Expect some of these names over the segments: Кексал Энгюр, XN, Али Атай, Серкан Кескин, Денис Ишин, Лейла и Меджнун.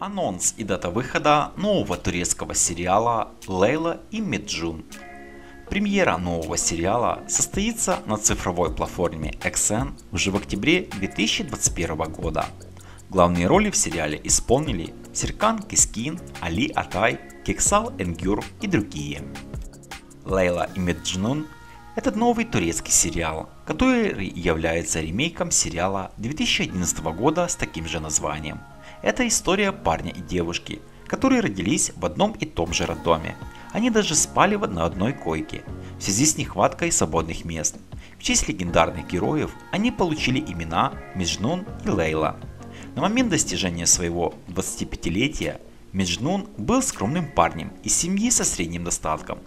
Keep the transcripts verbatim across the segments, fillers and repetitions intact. анонс и дата выхода нового турецкого сериала «Лейла и Меджун». Премьера нового сериала состоится на цифровой платформе икс эн уже в октябре две тысячи двадцать первого года. Главные роли в сериале исполнили Серкан Кескин, Али Атай, Кексал Энгюр и другие. «Лейла и Меджнун» – это новый турецкий сериал, который является ремейком сериала две тысячи одиннадцатого года с таким же названием. Это история парня и девушки, которые родились в одном и том же роддоме. Они даже спали на одной койке, в связи с нехваткой свободных мест. В честь легендарных героев они получили имена Меджнун и Лейла. На момент достижения своего двадцатипятилетия Меджнун был скромным парнем из семьи со средним достатком.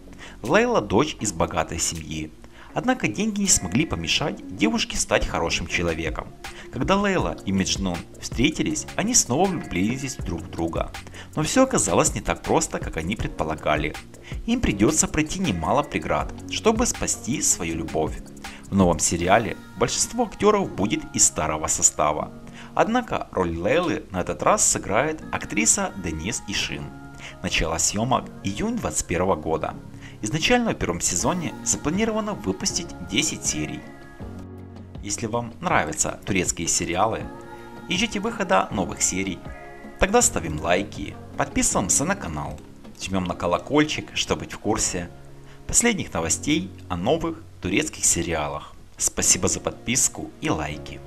Лейла – дочь из богатой семьи. Однако деньги не смогли помешать девушке стать хорошим человеком. Когда Лейла и Меджнун встретились, они снова влюбились друг в друга. Но все оказалось не так просто, как они предполагали. Им придется пройти немало преград, чтобы спасти свою любовь. В новом сериале большинство актеров будет из старого состава. Однако роль Лейлы на этот раз сыграет актриса Денис Ишин. Начало съемок – июнь две тысячи двадцать первого года. Изначально в первом сезоне запланировано выпустить десять серий. Если вам нравятся турецкие сериалы и ждете выхода новых серий, тогда ставим лайки, подписываемся на канал, жмем на колокольчик, чтобы быть в курсе последних новостей о новых турецких сериалах. Спасибо за подписку и лайки.